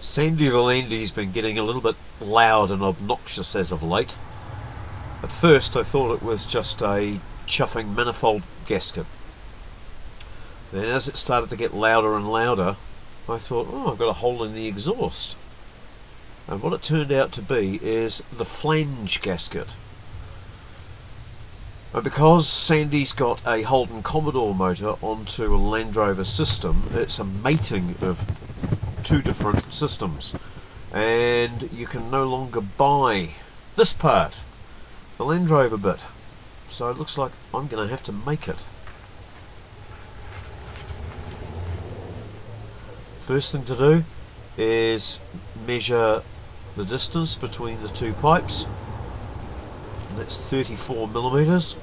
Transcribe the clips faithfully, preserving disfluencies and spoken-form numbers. Sandy the Landy's been getting a little bit loud and obnoxious as of late. At first I thought it was just a chuffing manifold gasket. Then as it started to get louder and louder, I thought, oh, I've got a hole in the exhaust. And what it turned out to be is the flange gasket. And because Sandy's got a Holden Commodore motor onto a Land Rover system, it's a mating of two different systems. And you can no longer buy this part, the Land Rover bit. So it looks like I'm going to have to make it. First thing to do is measure the distance between the two pipes. And that's thirty-four millimeters.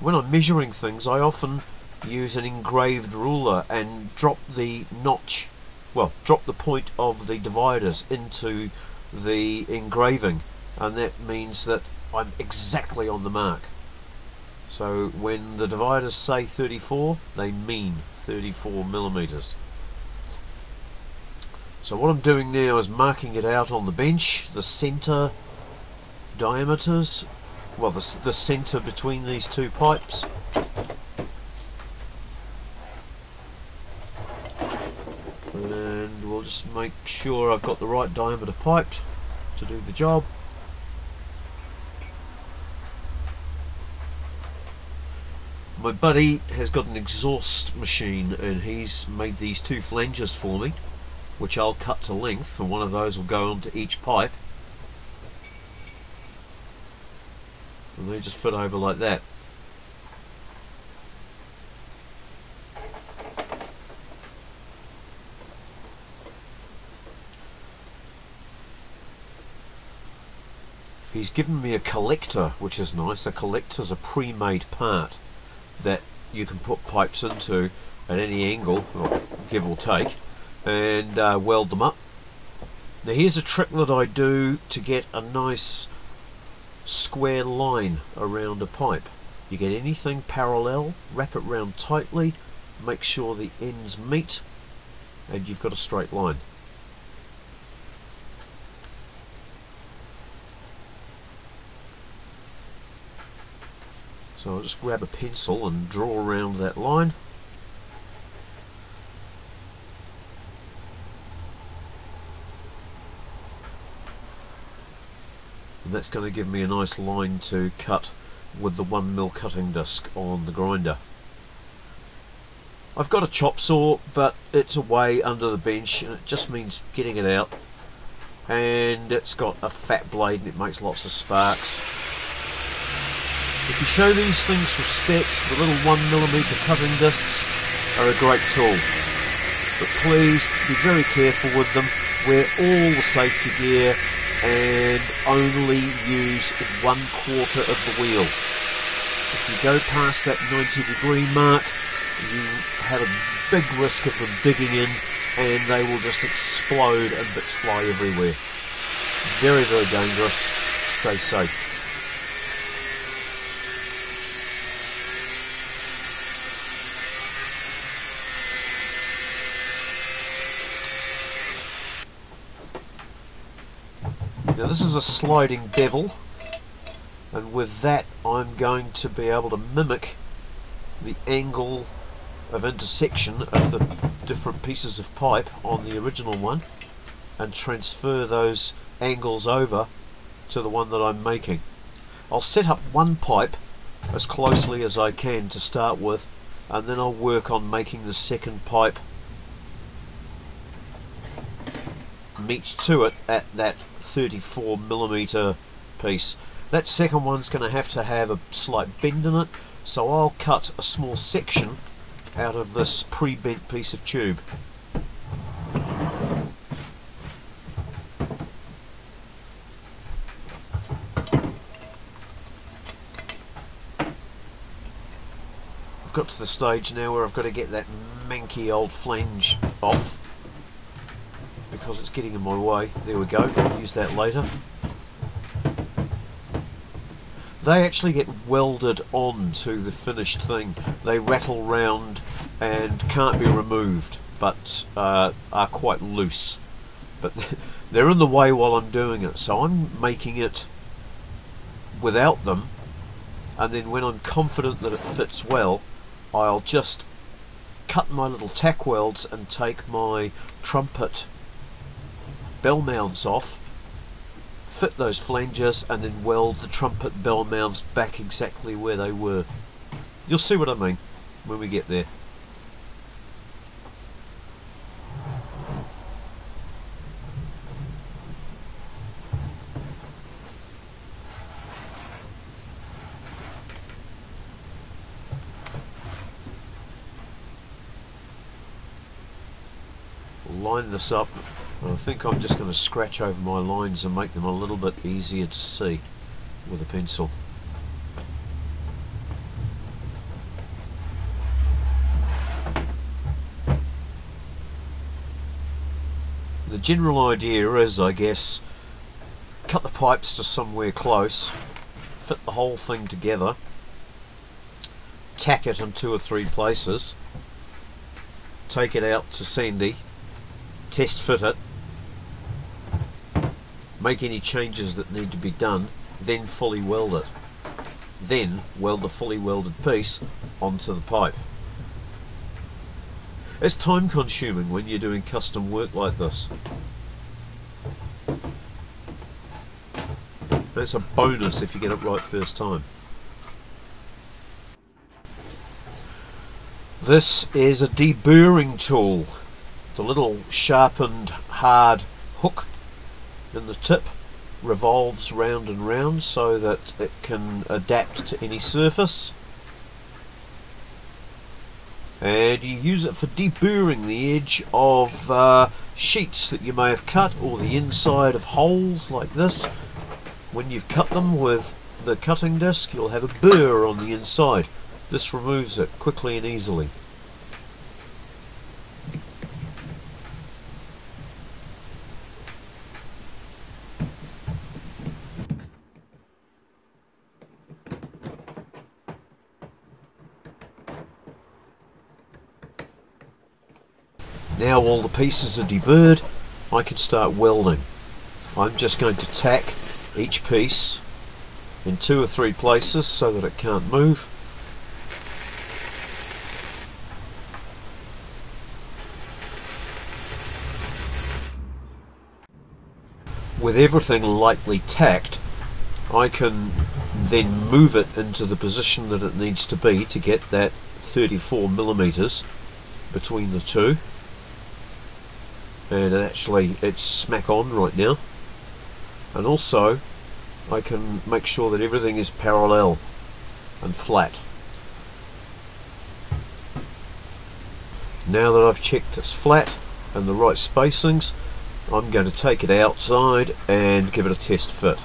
When I'm measuring things, I often use an engraved ruler and drop the notch, well, drop the point of the dividers into the engraving, and that means that I'm exactly on the mark. So when the dividers say thirty-four, they mean thirty-four millimeters. So what I'm doing now is marking it out on the bench, the center diameters, well the, the center between these two pipes. And we'll just make sure I've got the right diameter pipe to do the job. My buddy has got an exhaust machine and he's made these two flanges for me, which I'll cut to length, and one of those will go onto each pipe. And they just fit over like that. He's given me a collector, which is nice. The collector's a pre-made part that you can put pipes into at any angle, or give or take, and uh, weld them up. Now here's a trick that I do to get a nice square line around a pipe. You get anything parallel, wrap it round tightly, make sure the ends meet, and you've got a straight line. So I'll just grab a pencil and draw around that line. And that's going to give me a nice line to cut with the one mil cutting disc on the grinder. I've got a chop saw, but it's away under the bench, and it just means getting it out. And it's got a fat blade and it makes lots of sparks. If you show these things respect, the little one millimeter cutting discs are a great tool. But please be very careful with them, wear all the safety gear and only use one quarter of the wheel. If you go past that ninety degree mark, you have a big risk of them digging in and they will just explode and bits fly everywhere. Very, very dangerous. Stay safe. Now this is a sliding bevel, and with that I'm going to be able to mimic the angle of intersection of the different pieces of pipe on the original one and transfer those angles over to the one that I'm making. I'll set up one pipe as closely as I can to start with, and then I'll work on making the second pipe meet to it at that thirty-four millimeter piece. That second one's going to have to have a slight bend in it, so I'll cut a small section out of this pre-bent piece of tube. I've got to the stage now where I've got to get that manky old flange off, because it's getting in my way. There we go, I'll use that later. They actually get welded on to the finished thing. They rattle round and can't be removed, but uh, are quite loose. But they're in the way while I'm doing it, so I'm making it without them, and then when I'm confident that it fits well, I'll just cut my little tack welds and take my trumpet bell mounts off, fit those flanges, and then weld the trumpet bell mounts back exactly where they were. You'll see what I mean when we get there. Line this up. I think I'm just going to scratch over my lines and make them a little bit easier to see with a pencil. The general idea is, I guess, cut the pipes to somewhere close, fit the whole thing together, tack it in two or three places, take it out to Sandy, test fit it, make any changes that need to be done, then fully weld it. Then weld the fully welded piece onto the pipe. It's time consuming when you're doing custom work like this. That's a bonus if you get it right first time. This is a deburring tool. The little sharpened hard hook in the tip revolves round and round so that it can adapt to any surface, and you use it for deburring the edge of uh, sheets that you may have cut, or the inside of holes like this. When you've cut them with the cutting disc, you'll have a burr on the inside. This removes it quickly and easily. Now all the pieces are deburred, I can start welding. I'm just going to tack each piece in two or three places so that it can't move. With everything lightly tacked, I can then move it into the position that it needs to be to get that thirty-four millimeters between the two. And actually it's smack on right now, and also I can make sure that everything is parallel and flat. Now that I've checked it's flat and the right spacings, I'm going to take it outside and give it a test fit.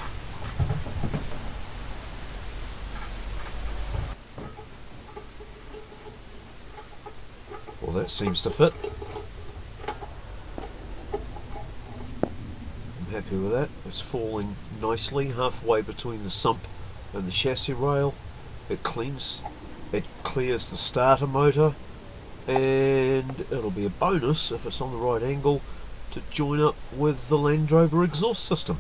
Well, that seems to fit. Happy with that. It's falling nicely halfway between the sump and the chassis rail. It cleans, it clears the starter motor, and it'll be a bonus if it's on the right angle to join up with the Land Rover exhaust system.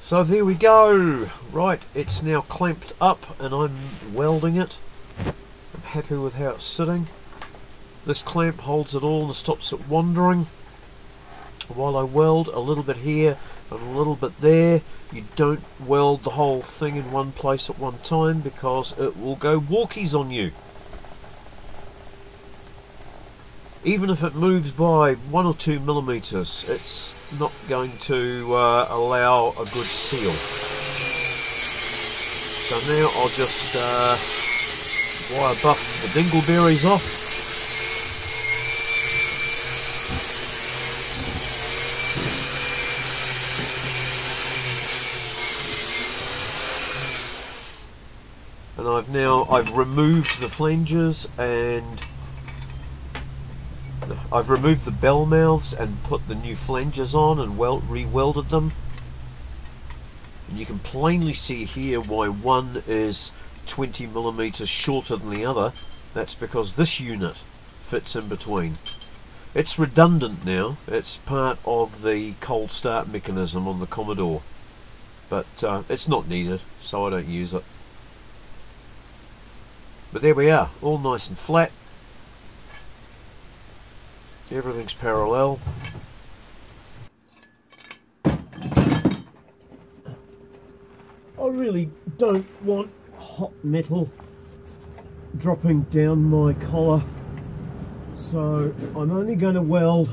So there we go. Right, it's now clamped up and I'm welding it. I'm happy with how it's sitting. This clamp holds it all and stops it wandering. While I weld a little bit here and a little bit there, you don't weld the whole thing in one place at one time because it will go walkies on you. Even if it moves by one or two millimeters, it's not going to uh, allow a good seal. So now I'll just uh, wire buff the dingleberries off. And I've now, I've removed the flanges and I've removed the bell mouths and put the new flanges on and weld, re-welded them. And you can plainly see here why one is twenty millimeters shorter than the other That's because this unit fits in between. It's redundant now, it's part of the cold start mechanism on the Commodore, but uh, it's not needed, so I don't use it. But there we are, all nice and flat, everything's parallel. I really don't want hot metal dropping down my collar, so I'm only going to weld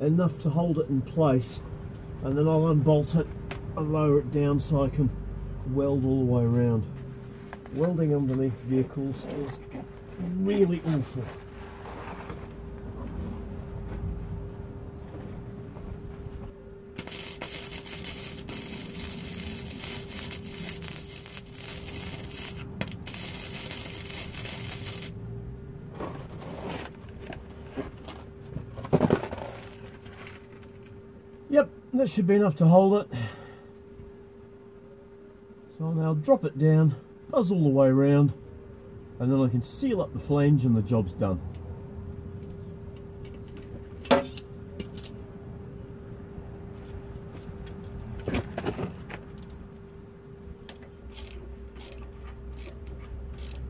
enough to hold it in place, and then I'll unbolt it and lower it down so I can weld all the way around. Welding underneath vehicles is really awful. Yep, this should be enough to hold it. So I'll now drop it down, buzz all the way around, and then I can seal up the flange and the job's done.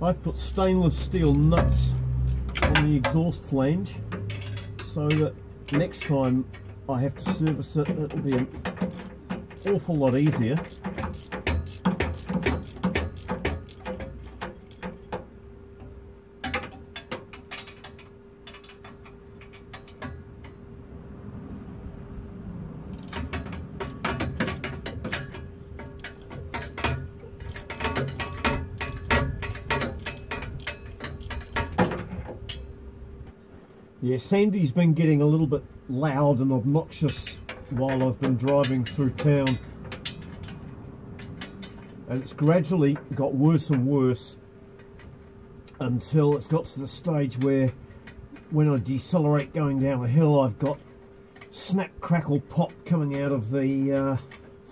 I've put stainless steel nuts on the exhaust flange so that next time I have to service it, it'll be an awful lot easier. Yeah, Sandy's been getting a little bit loud and obnoxious while I've been driving through town, and it's gradually got worse and worse until it's got to the stage where when I decelerate going down a hill, I've got snap, crackle, pop coming out of the uh,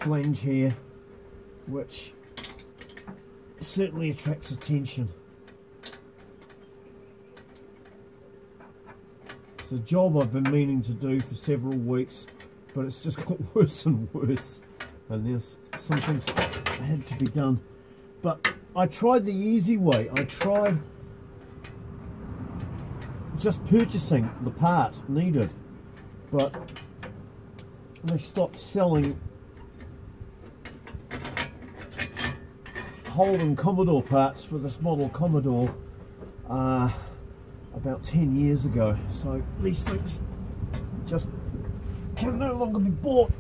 flange here, which certainly attracts attention. It's a job I've been meaning to do for several weeks, but it's just got worse and worse, and there's some things that had to be done. But I tried the easy way. I tried just purchasing the part needed, but they stopped selling Holden Commodore parts for this model Commodore uh, about ten years ago, so these things just can no longer be bought,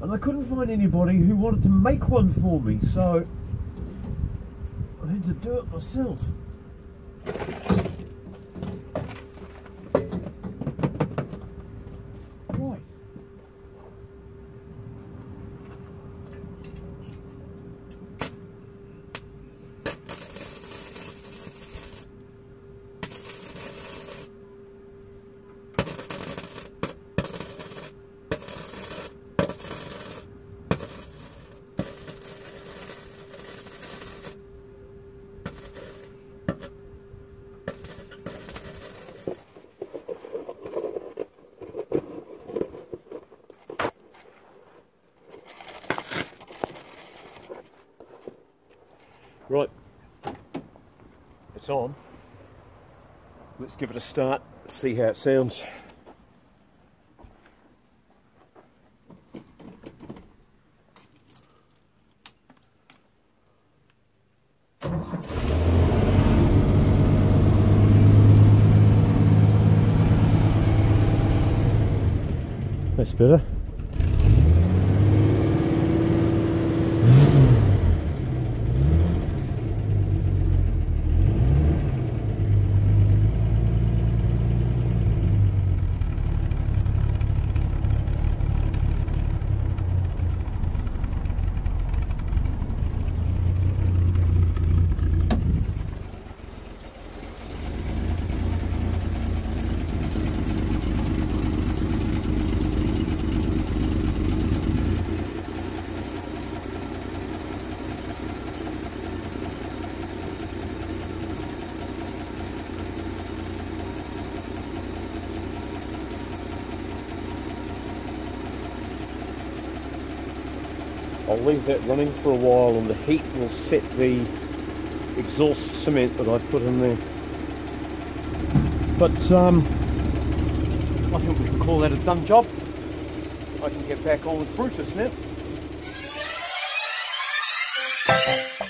and I couldn't find anybody who wanted to make one for me, so I had to do it myself. Right. Right, it's on. Let's give it a start, see how it sounds. That's better. I'll leave that running for a while and the heat will set the exhaust cement that I put in there. But um, I think we can call that a done job. I can get back on with Brutus now.